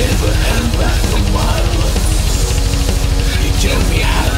never held back from violence. You told me how.